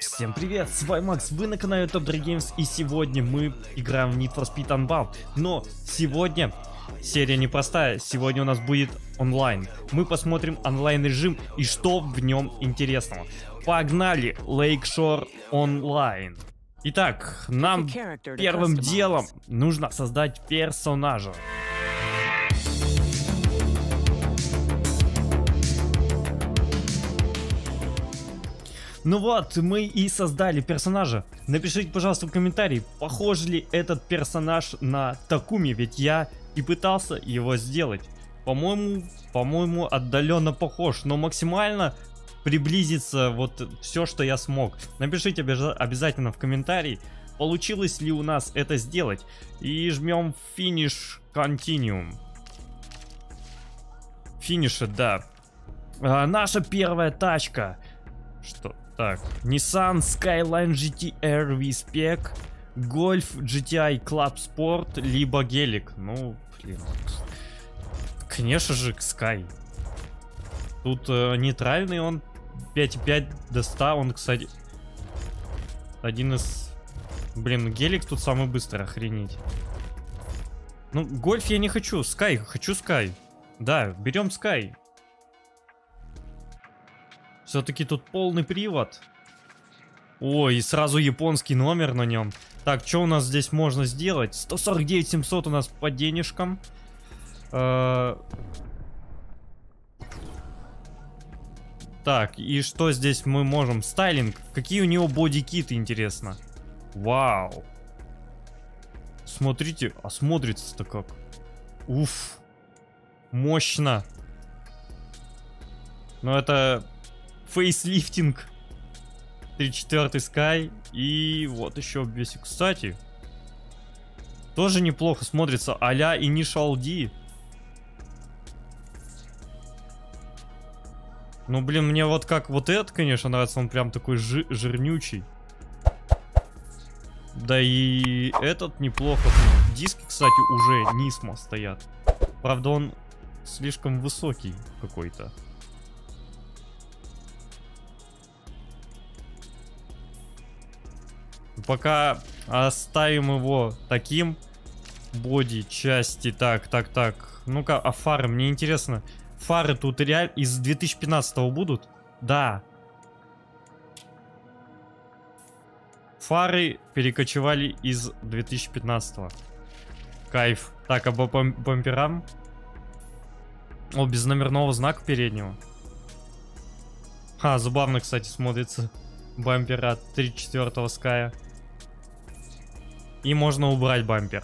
Всем привет, с вами Макс, вы на канале TOPDRIVE GAMES, и сегодня мы играем в Need for Speed Unbound. Но сегодня серия непростая, сегодня у нас будет онлайн. Мы посмотрим онлайн режим и что в нем интересного. Погнали, Lake Shore онлайн. Итак, нам первым делом нужно создать персонажа. Ну вот, мы и создали персонажа. Напишите, пожалуйста, в комментарии, похож ли этот персонаж на Такуми, ведь я и пытался его сделать. По-моему, отдаленно похож, но максимально приблизится вот все, что я смог. Напишите обязательно в комментарии, получилось ли у нас это сделать. И жмем финиш, континуум. Финиша, да. Наша первая тачка. Что? Так, Nissan Skyline GT-R V-Spec, Golf GTI Club Sport, либо Гелик. Ну, блин. Конечно же, Sky. Тут нейтральный он. 5,5 до 100. Он, кстати, один из... Блин, Гелик тут самый быстрый, охренеть. Ну, Golf я не хочу. Sky, хочу Sky. Да, берем Sky. Все-таки тут полный привод. Ой, и сразу японский номер на нем. Так, что у нас здесь можно сделать? 149 700 у нас по денежкам. Так, и что здесь мы можем? Стайлинг. Какие у него бодикиты, интересно. Вау. Смотрите, а смотрится-то как. Уф. Мощно. Но это... фейслифтинг. 3/4 Sky. И вот еще весь. Кстати, тоже неплохо смотрится. А-ля Initial D. Ну, блин, мне вот как вот этот, конечно, нравится. Он прям такой жирнючий. Да и этот неплохо. Диски, кстати, уже NISMO стоят. Правда, он слишком высокий какой-то. Пока оставим его таким. Боди, части, так. Ну-ка, а фары? Мне интересно. Фары тут реально из 2015-го будут? Да. Фары перекочевали из 2015-го. Кайф. Так, а по бамперам? О, без номерного знака переднего. Ха, забавно, кстати, смотрится. Бампер от 3/4 Sky. И можно убрать бампер.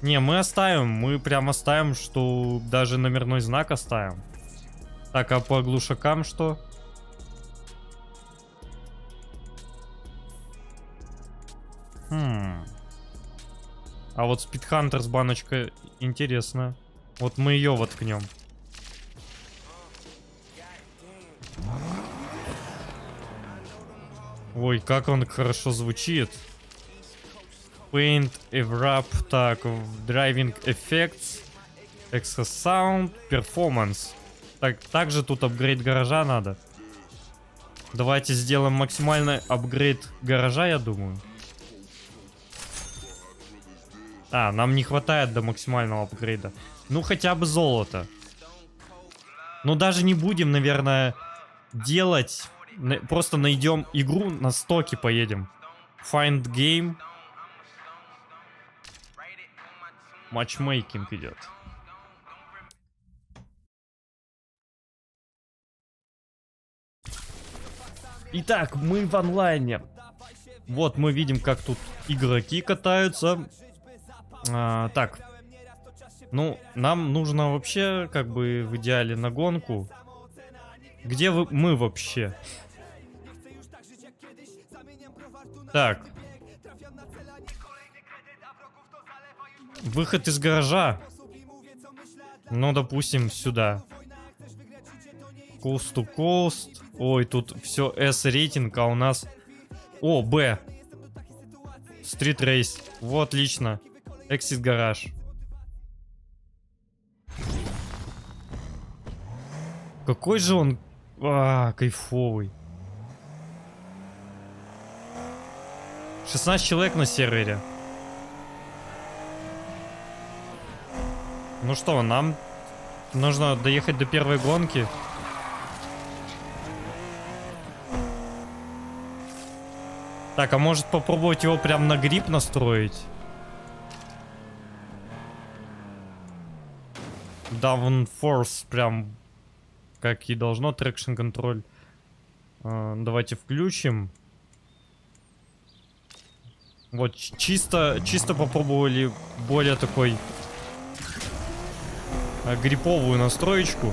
Не, мы оставим. Мы прям оставим, что даже номерной знак оставим. Так, а по глушакам что? А вот Speedhunters баночка интересная. Вот мы ее воткнем. Ой, как он хорошо звучит. Paint, Wrap, так, Driving Effects, Extra Sound, Performance. Так, также тут апгрейд гаража надо. Давайте сделаем максимальный апгрейд гаража, я думаю. А, нам не хватает до максимального апгрейда. Ну, хотя бы золото. Ну, даже не будем, наверное, делать. Просто найдем игру, на стоке поедем. Find Game. Матчмейкинг идет. Итак, мы в онлайне. Вот мы видим, как тут игроки катаются. Так. Ну, нам нужно вообще, как бы, в идеале на гонку. Где мы вообще? Так. Выход из гаража. Ну, допустим, сюда. Coast to coast. Ой, тут все S-рейтинг, а у нас... О, Б. Street race. Вот, отлично. Exit гараж. Какой же он... А, кайфовый. 16 человек на сервере. Ну что, нам нужно доехать до первой гонки. Так, а может попробовать его прям на грип настроить? Downforce прям как и должно. Traction control. Давайте включим. Вот чисто попробовали более такой гриповую настроечку.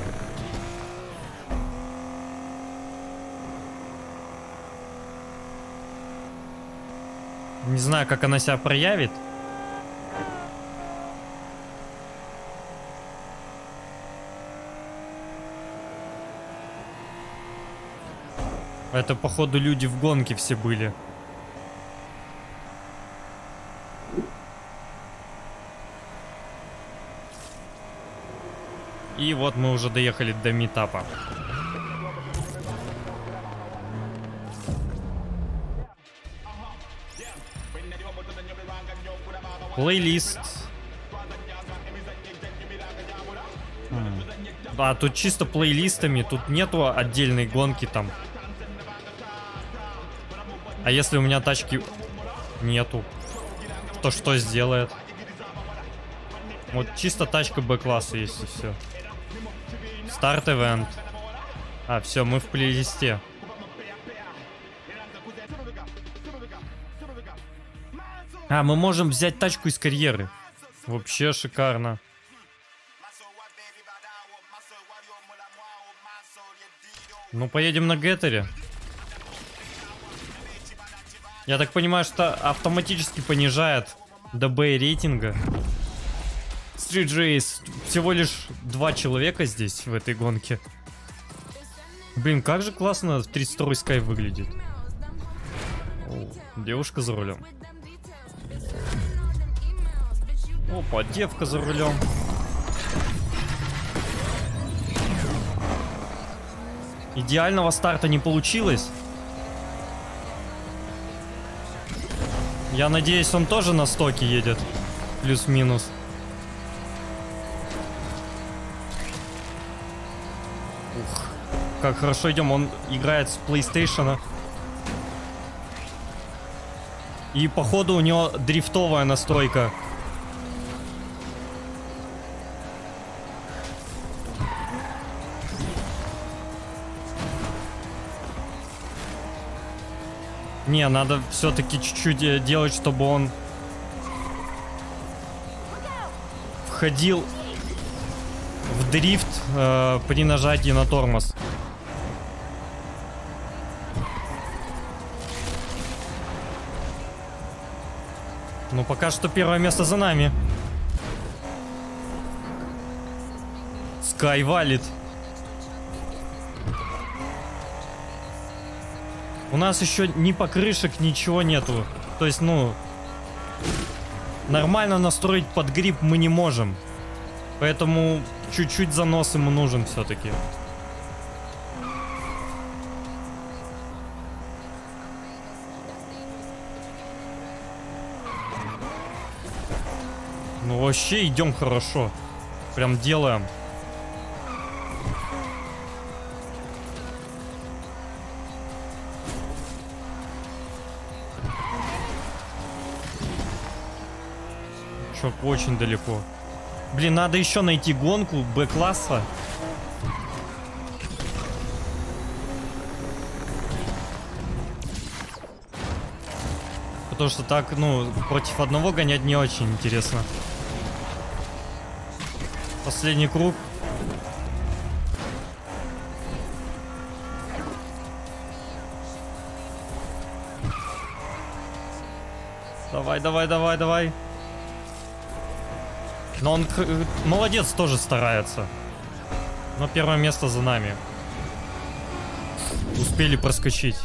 Не знаю, как она себя проявит. Это, походу, люди в гонке все были. И вот мы уже доехали до митапа. Плейлист. Да, тут чисто плейлистами. Тут нету отдельной гонки там. А если у меня тачки нету, то что сделает? Вот чисто тачка Б-класса есть и все. Старт ивент. А, все, мы в плейлисте. А, мы можем взять тачку из карьеры. Вообще шикарно. Ну, поедем на геттере. Я так понимаю, что автоматически понижает ДБ рейтинга. Street Race. Всего лишь 2 человека здесь, в этой гонке. Блин, как же классно 32-й Sky выглядит. О, девушка за рулем. Опа, девка за рулем. Идеального старта не получилось. Я надеюсь, он тоже на стоке едет. Плюс-минус. Ух, как хорошо идем. Он играет с PlayStation. И, походу, у него дрифтовая настройка. Не, надо все-таки чуть-чуть делать, чтобы он входил в дрифт при нажатии на тормоз. Ну, пока что первое место за нами. Sky валит. У нас еще ни покрышек, ничего нету. То есть, ну, нормально настроить под грип мы не можем. Поэтому чуть-чуть занос ему нужен все-таки. Ну, вообще идем хорошо. Прям делаем. Очень далеко. Блин, надо еще найти гонку Б-класса. Потому что так, ну, против одного гонять не очень интересно. Последний круг. Давай, давай, давай, давай. Но он молодец, тоже старается. Но первое место за нами. Успели проскочить.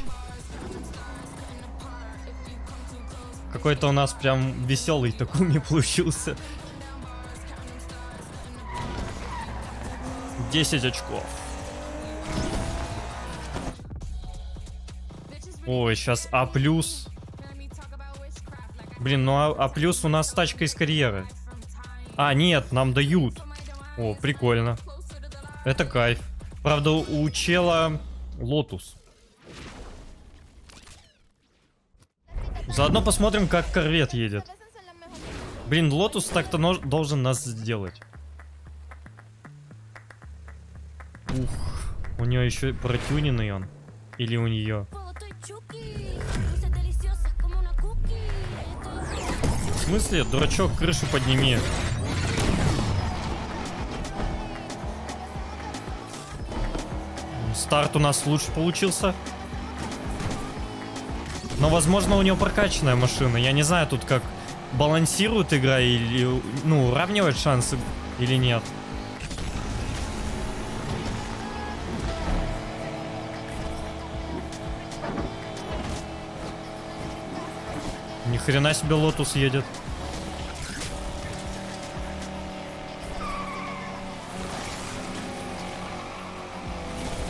Какой-то у нас прям веселый Такуми получился. 10 очков. Ой, сейчас А+. Блин, ну а плюс у нас тачка из карьеры. А, нет, нам дают. О, прикольно. Это кайф. Правда, у чела лотус. Заодно посмотрим, как корвет едет. Блин, лотус так-то должен нас сделать. Ух, у нее еще протюненный он. Или у нее. В смысле, дурачок, крышу подними. Старт у нас лучше получился. Но, возможно, у него прокачанная машина. Я не знаю, тут как балансирует игра или, ну, уравнивает шансы или нет. Ни хрена себе лотус едет.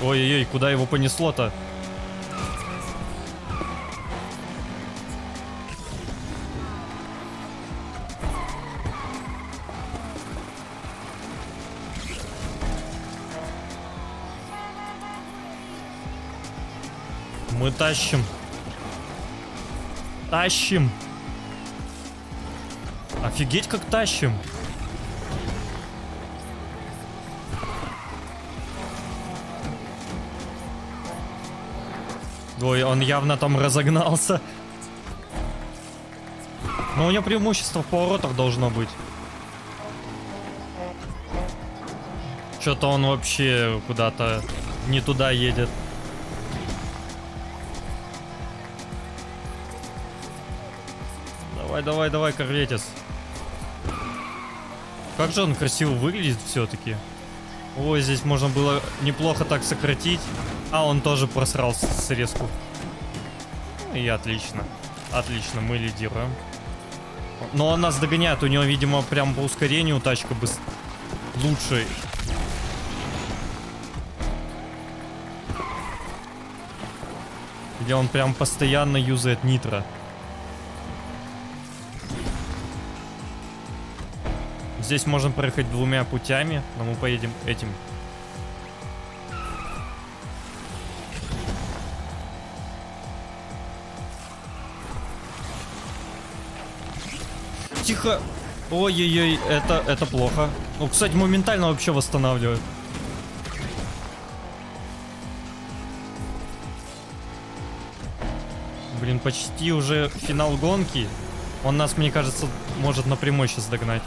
Ой-ой-ой, куда его понесло-то? Мы тащим. Тащим. Офигеть, как тащим. Ой, он явно там разогнался. Но у него преимущество в поворотах должно быть. Что-то он вообще куда-то не туда едет. Давай, давай, корветец. Как же он красиво выглядит все-таки. Ой, здесь можно было неплохо так сократить. А он тоже просрал срезку. И отлично. Отлично, мы лидируем. Но он нас догоняет. У него, видимо, прям по ускорению тачка лучше. Где он прям постоянно юзает нитро. Здесь можно проехать двумя путями, но мы поедем этим. Тихо. Ой-ой-ой, это плохо. Ну, кстати, моментально вообще восстанавливает. Блин, почти уже финал гонки. Он нас, мне кажется, может напрямую сейчас догнать.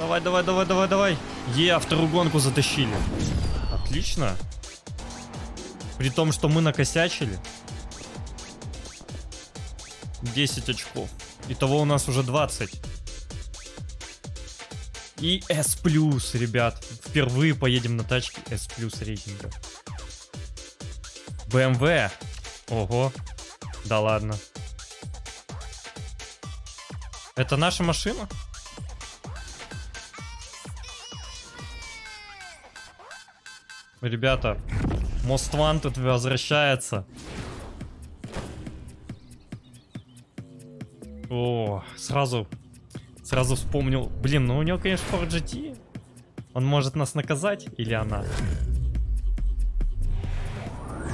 Давай, давай, давай, давай, давай. Е, вторую гонку затащили. Отлично. При том, что мы накосячили. 10 очков. Итого у нас уже 20. И S+, ребят. Впервые поедем на тачке S+ рейтинга. BMW. Ого. Да ладно. Это наша машина? Ребята, Most Wanted возвращается. О, сразу вспомнил. Блин, ну у него, конечно, Ford GT. Он может нас наказать, или она?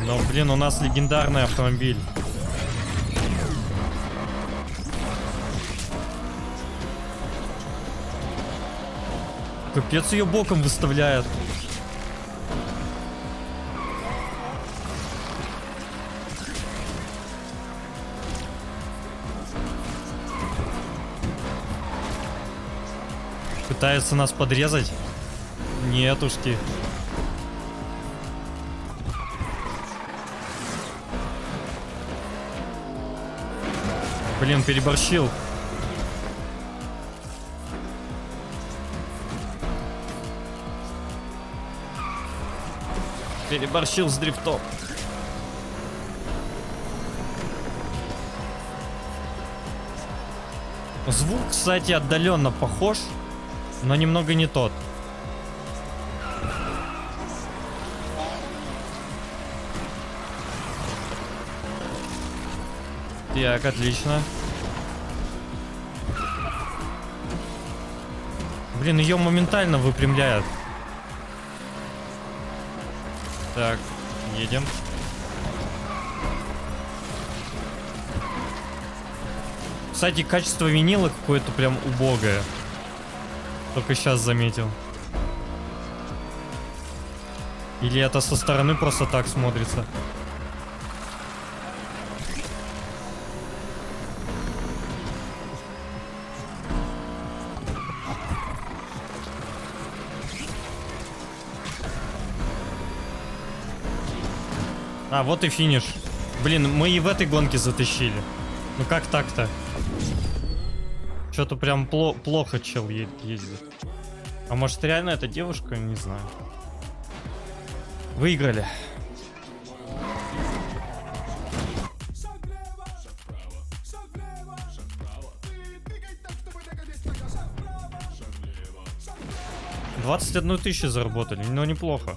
Но, блин, у нас легендарный автомобиль. Капец, ее боком выставляет. Пытается нас подрезать? Нетушки. Блин, переборщил. Переборщил с дрифтом. Звук, кстати, отдаленно похож. Но немного не тот. Так, отлично. Блин, ее моментально выпрямляют. Так, едем. Кстати, качество винила какое-то прям убогое. Только сейчас заметил. Или это со стороны просто так смотрится? А, вот и финиш. Блин, мы и в этой гонке затащили. Ну как так-то? Что-то прям плохо чел ездит. А может реально эта девушка? Не знаю. Выиграли. $21 000 заработали, но неплохо.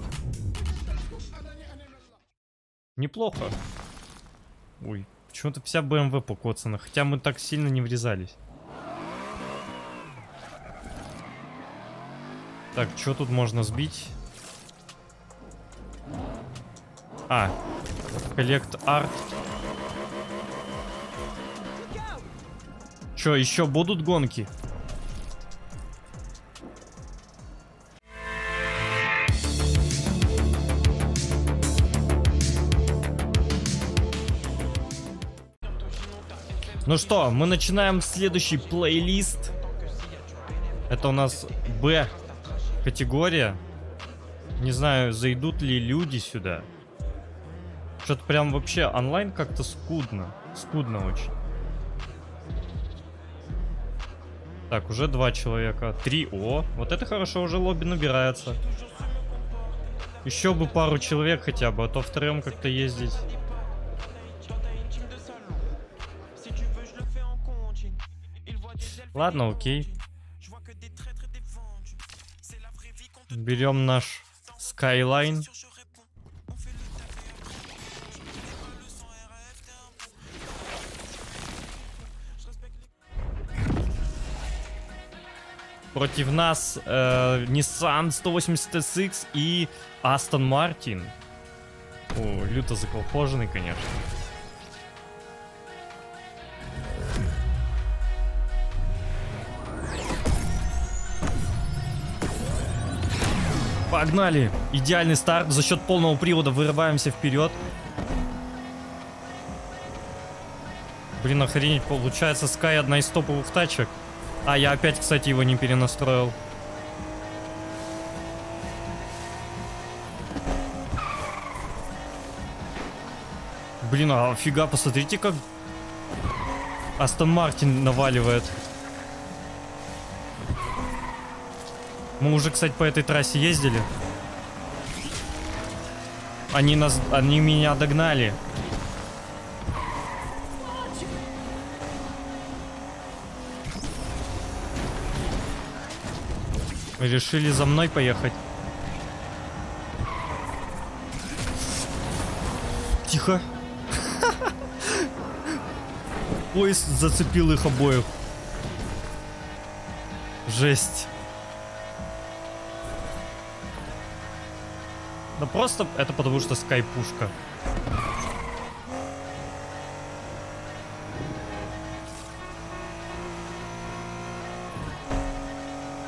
Неплохо. Ой, почему-то вся BMW покоцана, хотя мы так сильно не врезались. Так, что тут можно сбить? А, коллект арт. Чё, еще будут гонки? Ну что, мы начинаем следующий плейлист. Это у нас Б категория. Не знаю, зайдут ли люди сюда. Что-то прям вообще онлайн как-то скудно. Скудно очень. Так, уже 2 человека. 3. О, вот это хорошо, уже лобби набирается. Еще бы пару человек хотя бы, а то втроем как-то ездить. Ладно, окей. Берем наш Skyline. Против нас Nissan 180SX и Aston Martin. О, люто заколхоженный, конечно. Погнали! Идеальный старт. За счет полного привода вырываемся вперед. Блин, охренеть, получается, Sky одна из топовых тачек. А, я опять, кстати, его не перенастроил. Блин, а фига, посмотрите, как Aston Martin наваливает. Мы уже, кстати, по этой трассе ездили. Они меня догнали. Решили за мной поехать. Тихо. Поезд зацепил их обоих. Жесть. Да просто это потому что скайпушка.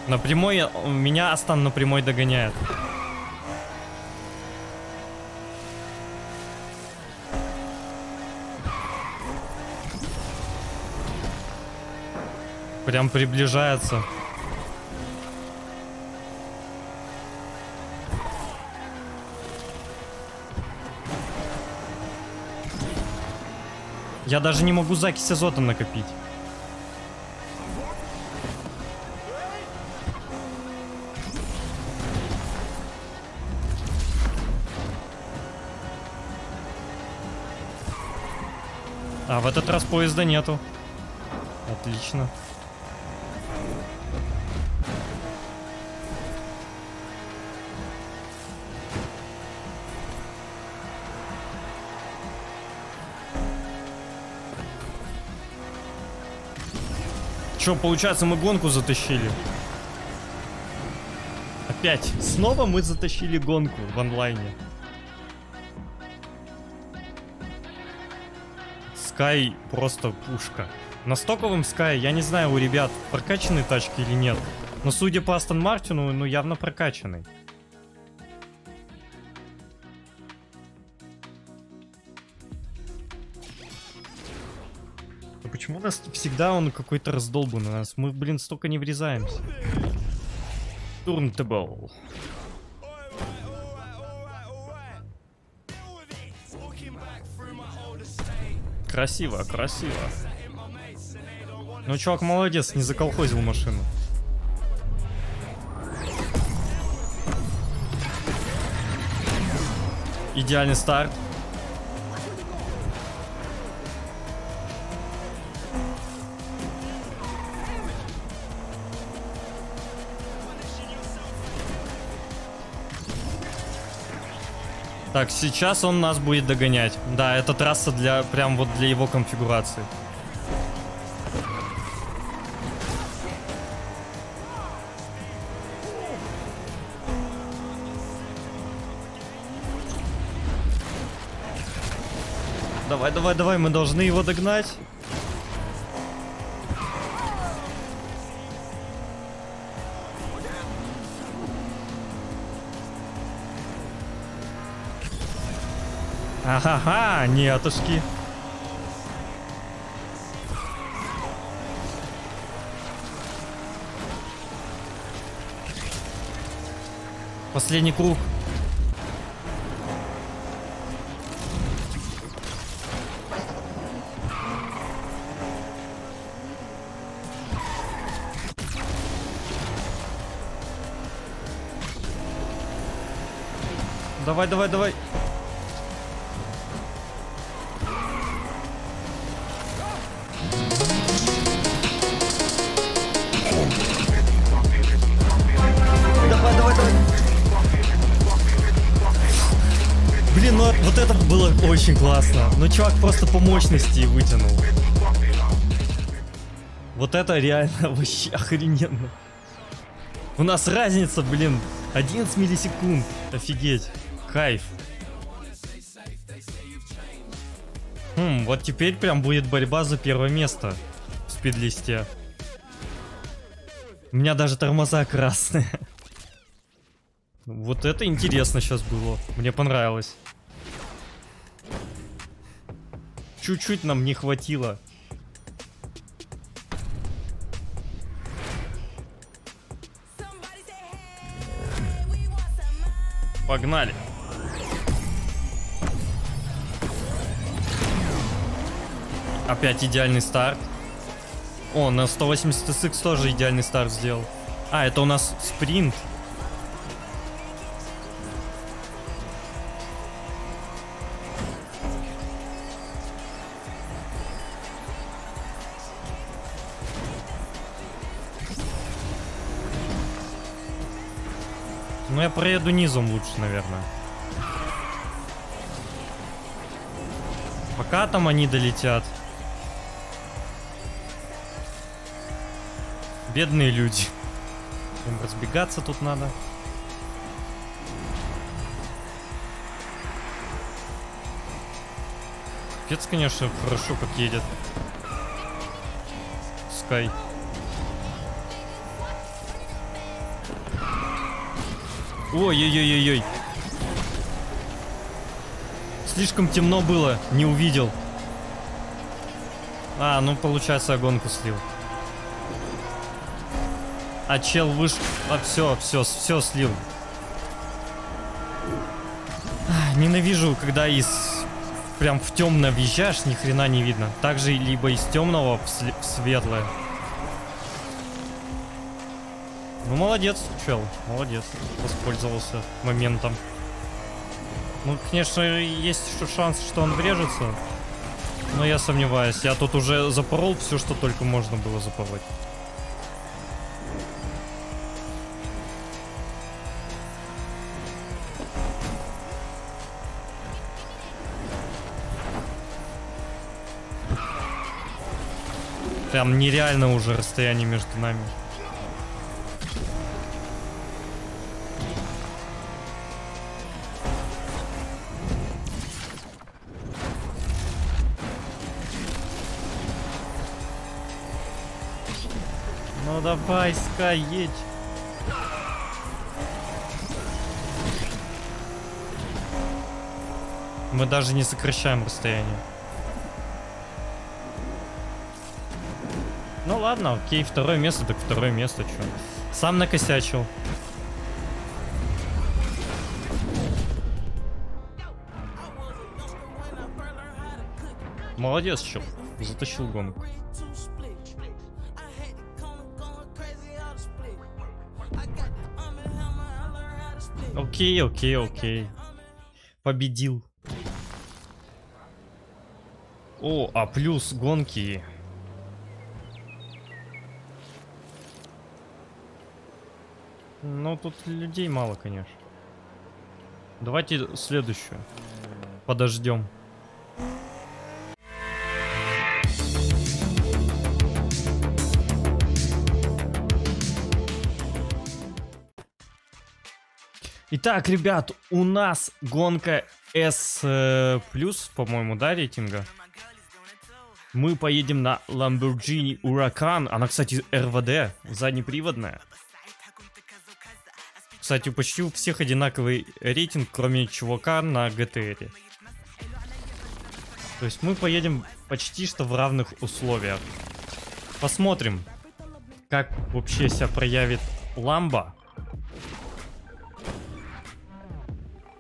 На прямой, меня Астан на прямой догоняет. Прям приближается. Я даже не могу закись азота накопить. А в этот раз поезда нету. Отлично. Что, получается, мы гонку затащили? Опять. Снова мы затащили гонку в онлайне. Sky просто пушка. На стоковом Sky, я не знаю, у ребят прокачаны тачки или нет. Но судя по Aston Martin, ну явно прокачанный. Почему у нас всегда он какой-то раздолбан у нас? Мы, блин, столько не врезаемся. Turntable. Красиво, красиво. Ну, чувак, молодец, не заколхозил машину. Идеальный старт. Так, сейчас он нас будет догонять. Да, это трасса для, прям вот для его конфигурации. Давай, давай, давай, мы должны его догнать. Ага-ха, нетушки. Последний круг. Давай, давай, давай. Очень классно. Но чувак просто по мощности вытянул. Вот это реально вообще охрененно. У нас разница, блин, 11 миллисекунд. Офигеть. Кайф. Вот теперь прям будет борьба за первое место в спидлисте. У меня даже тормоза красные. Вот это интересно сейчас было. Мне понравилось. Чуть-чуть нам не хватило. Погнали. Опять идеальный старт. О, на 180SX тоже идеальный старт сделал. А, это у нас спринт. Ну, я проеду низом лучше, наверное. Пока там они долетят. Бедные люди. Им разбегаться тут надо. Капец, конечно, хорошо как едет Sky. Ой-ой-ой-ой-ой. Слишком темно было, не увидел. А, ну получается, я гонку слил. А чел вышел. А, все слил. Ах, ненавижу, когда из прям в темно въезжаешь, ни хрена не видно. Также либо из темного в светлое. Ну молодец, чел, молодец, воспользовался моментом. Ну, конечно, есть еще шанс, что он врежется, но я сомневаюсь. Я тут уже запорол все, что только можно было запороть. Прям нереально уже расстояние между нами. Ну давай, Скай, едь. Мы даже не сокращаем расстояние. Ну ладно, окей, второе место, так второе место, чё. Сам накосячил. Молодец, чё. Затащил гонку. Окей, окей, окей. Победил. О, а плюс гонки. Ну, тут людей мало, конечно. Давайте следующую. Подождем. Итак, ребят, у нас гонка S+, по-моему, да, рейтинга? Мы поедем на Lamborghini Huracan. Она, кстати, РВД, заднеприводная. Кстати, почти у всех одинаковый рейтинг, кроме чувака на GTR. То есть мы поедем почти что в равных условиях. Посмотрим, как вообще себя проявит Ламбо.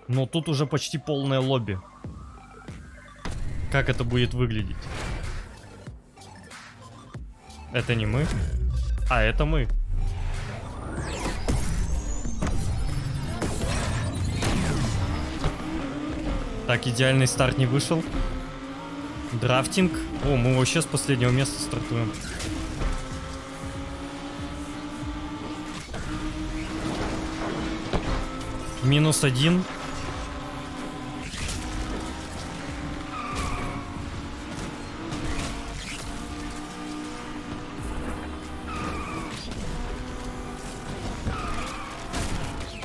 Но тут уже почти полное лобби. Как это будет выглядеть? Это не мы, а это мы. Так, идеальный старт не вышел. Драфтинг. О, мы вообще с последнего места стартуем. -1.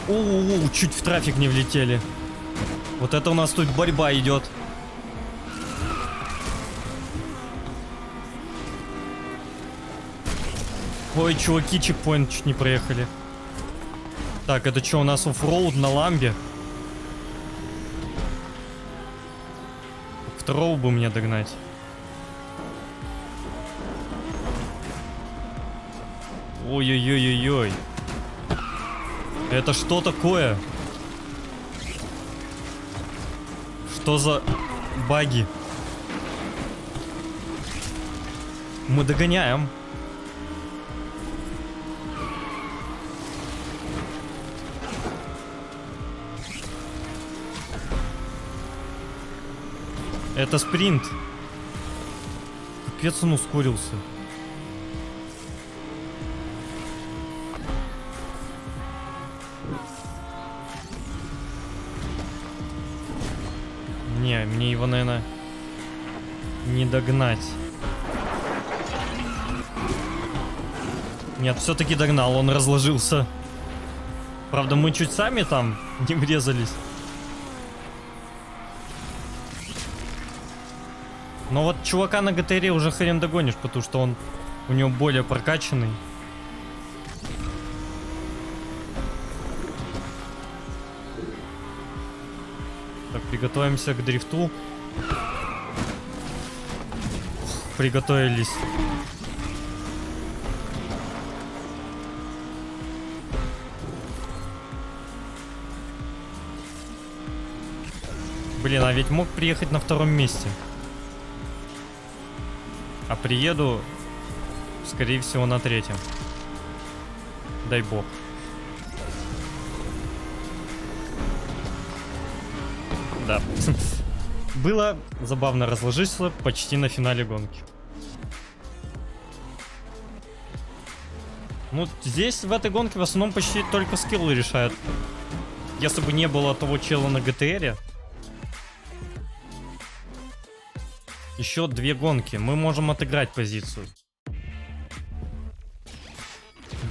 О-о-о, чуть в трафик не влетели. Вот это у нас тут борьба идет. Ой, чуваки, чекпоинт чуть не проехали. Так, это что у нас оффроуд на ламбе? Второго бы мне догнать. Ой-ой-ой-ой-ой. Это что такое? Что за баги? Мы догоняем. Это спринт. Капец, он ускорился. Не, мне его, наверное, не догнать. Нет, все-таки догнал, он разложился. Правда, мы чуть сами там не врезались. Но вот чувака на ГТР уже хрен догонишь, потому что он у него более прокачанный. Так, приготовимся к дрифту. Приготовились. Блин, а ведь мог приехать на втором месте. А приеду, скорее всего, на третьем. Дай бог. Да. Было забавно разложиться почти на финале гонки. Ну, здесь в этой гонке в основном почти только скиллы решают. Если бы не было того чела на ГТРе... Еще две гонки. Мы можем отыграть позицию.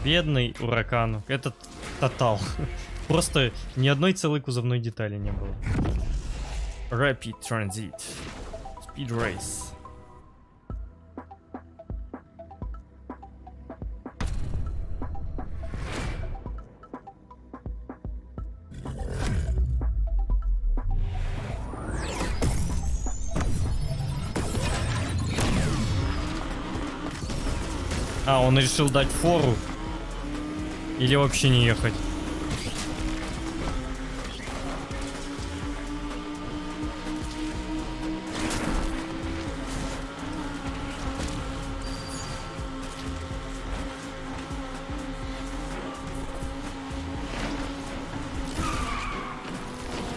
Бедный Huracan. Это тотал. Просто ни одной целой кузовной детали не было. Rapid Transit. Speed Race. А, он решил дать фору? Или вообще не ехать?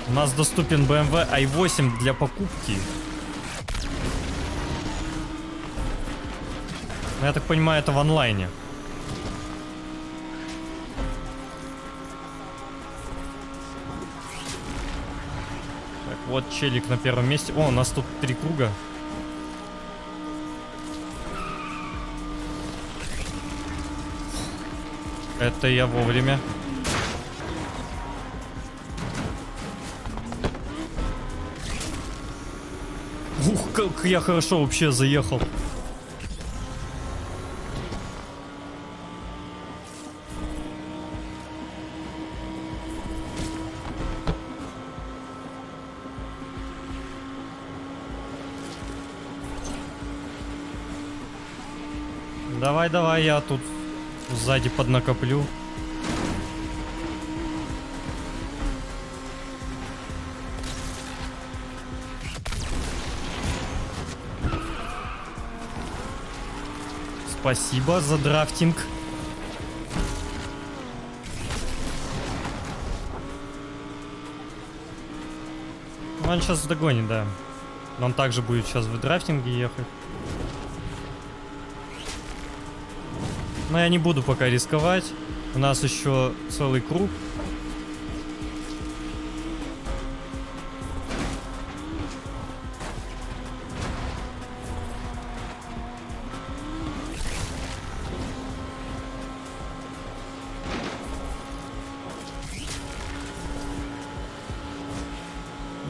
У нас доступен BMW i8 для покупки. Я так понимаю, это в онлайне. Так, вот челик на первом месте. О, у нас тут 3 круга. Это я вовремя. Ух, как я хорошо вообще заехал. Давай, давай, я тут сзади поднакоплю. Спасибо за драфтинг. Он сейчас догонит, да. Он также будет сейчас в драфтинге ехать. Но я не буду пока рисковать. У нас еще целый круг.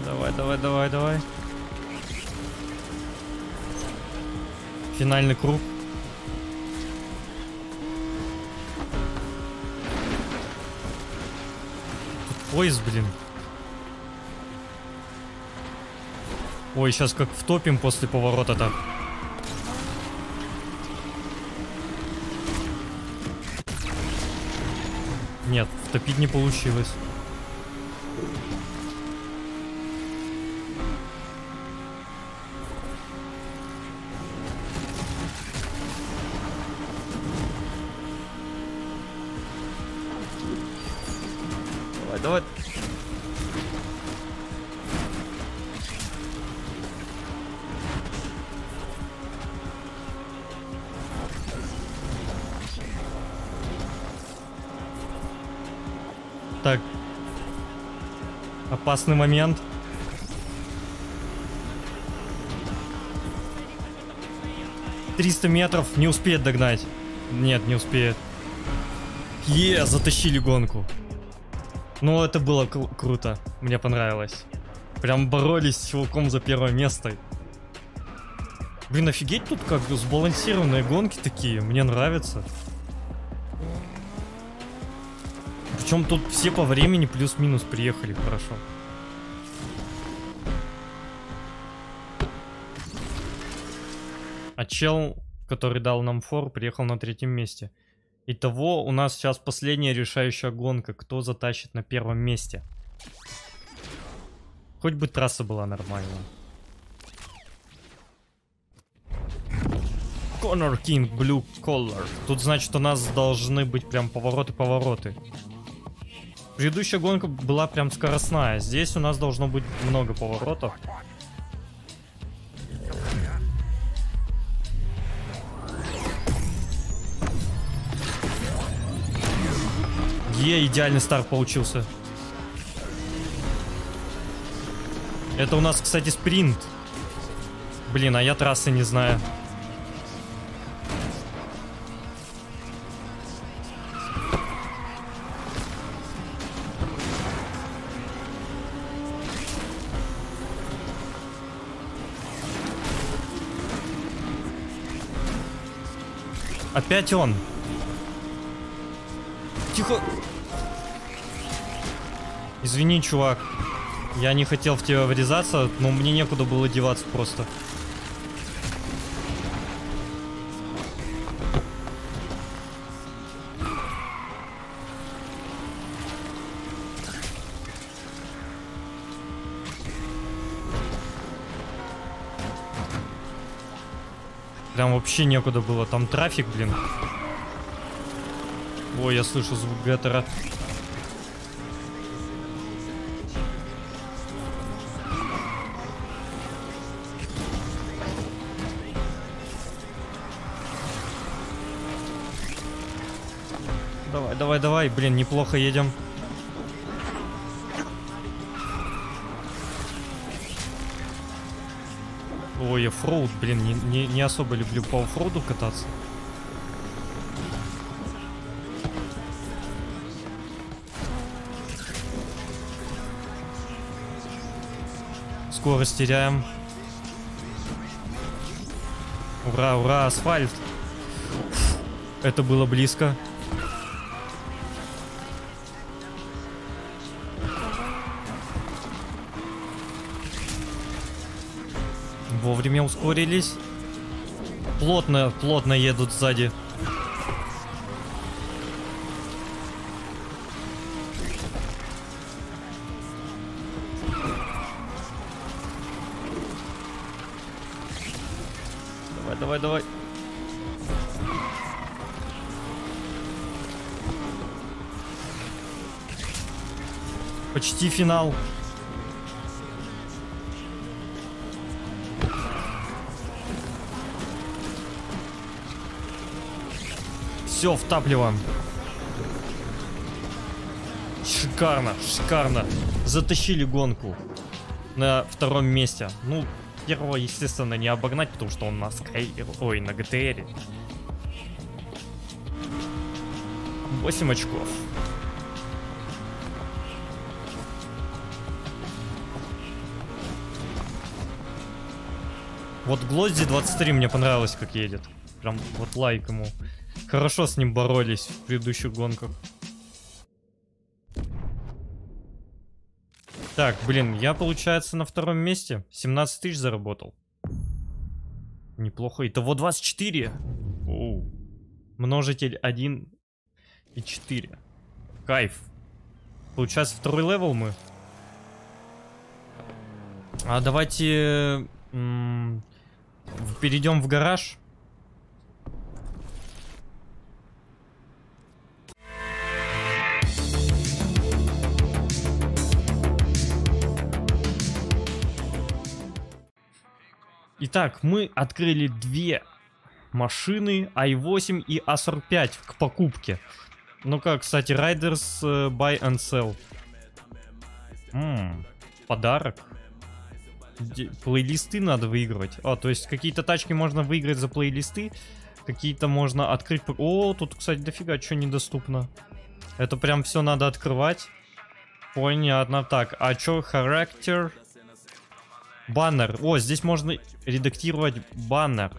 Давай, давай, давай, давай. Финальный круг. Поезд, блин. Ой, сейчас как втопим после поворота-то. Нет, втопить не получилось. Давай. Так. Опасный момент. $300 метров. Не успеет догнать. Нет, не успеет. Е, затащили гонку. Ну, это было круто. Мне понравилось. Прям боролись с чуваком за первое место. Блин, офигеть, тут как сбалансированные гонки такие. Мне нравится. Причем тут все по времени плюс-минус приехали хорошо. А чел, который дал нам фору, приехал на 3-м месте. Итого, у нас сейчас последняя решающая гонка. Кто затащит на 1-м месте? Хоть бы трасса была нормальная. Conor King Blue Coler. Тут, значит, у нас должны быть прям повороты-повороты. Предыдущая гонка была прям скоростная. Здесь у нас должно быть много поворотов. Е, идеальный старт получился. Это у нас, кстати, спринт. Блин, а я трассы не знаю. Опять он. Тихо. Извини, чувак. Я не хотел в тебя врезаться, но мне некуда было деваться просто. Прям вообще некуда было, там трафик, блин. Ой, я слышу звук геттера. Давай, давай, давай, блин, неплохо едем. Ой, оффроуд, блин, не особо люблю по оффроуду кататься. Скорость теряем. Ура, ура, асфальт. Это было близко. Вовремя ускорились. Плотно, плотно едут сзади. Давай, давай, давай. Почти финал. Все, втапливаем. Шикарно, шикарно. Затащили гонку на втором месте. Ну, первого, естественно, не обогнать, потому что он на на ГТР. 8 очков. Вот Глозди 23 мне понравилось, как едет. Прям вот лайк ему. Хорошо с ним боролись в предыдущих гонках. Так, блин, я, получается, на втором месте. 17 тысяч заработал. Неплохо. Итого 24. Оу. Множитель 1 и 4. Кайф. Получается, второй левел мы. А давайте перейдем в гараж. Итак, мы открыли две машины, i8 и A45 к покупке. Ну-ка, кстати, Riders Buy and Sell. Подарок. Плейлисты надо выигрывать. А, то есть какие-то тачки можно выиграть за плейлисты, какие-то можно открыть... О, тут, кстати, дофига чего недоступно. Это прям все надо открывать. Понятно. Так, а чё характер... Баннер. О, здесь можно редактировать баннер.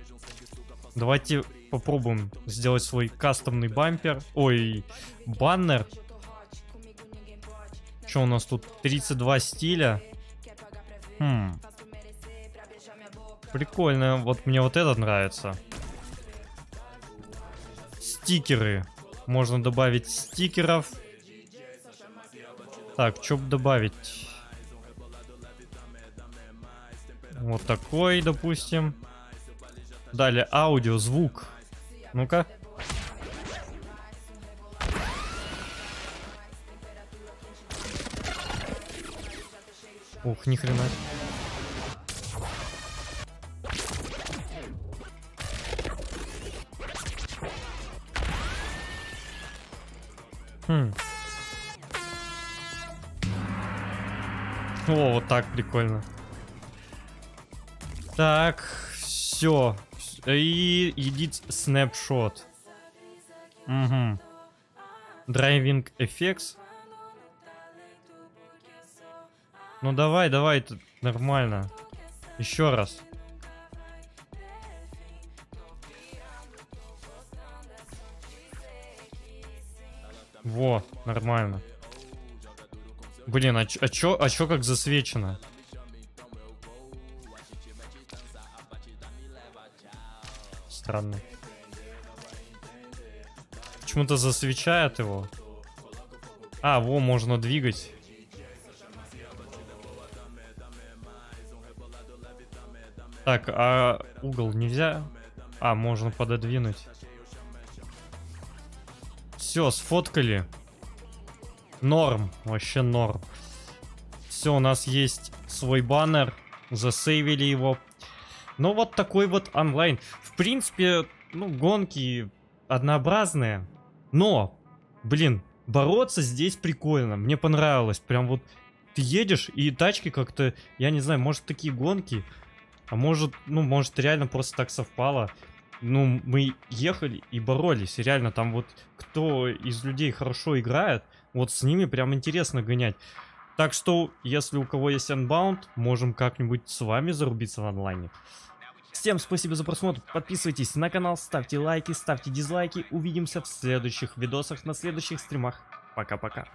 Давайте попробуем сделать свой кастомный бампер. Ой, баннер. Что у нас тут? 32 стиля. Прикольно. Вот мне вот этот нравится. Стикеры. Можно добавить стикеров. Так, что добавить? Вот такой, допустим. Далее аудио, звук. Ну-ка. Ух, ни хрена. О, вот так прикольно. Так, все. И edit snapshot. Угу. Driving effects. Ну давай, давай, это нормально. Еще раз. Во, нормально. Блин, а чё как засвечено? Странно. Почему-то засвечает его. А, во, можно двигать. Так, а угол нельзя? А, можно пододвинуть. Все, сфоткали. Норм, вообще норм. Все, у нас есть свой баннер. Засейвили его. Ну, вот такой вот онлайн. В принципе, ну, гонки однообразные. Но, блин, бороться здесь прикольно. Мне понравилось. Прям вот ты едешь, и тачки как-то, я не знаю, может, такие гонки. А может, ну, может, реально просто так совпало. Ну, мы ехали и боролись. И реально там вот кто из людей хорошо играет, вот с ними прям интересно гонять. Так что, если у кого есть Unbound, можем как-нибудь с вами зарубиться в онлайне. Всем спасибо за просмотр, подписывайтесь на канал, ставьте лайки, ставьте дизлайки. Увидимся в следующих видосах, на следующих стримах. Пока-пока.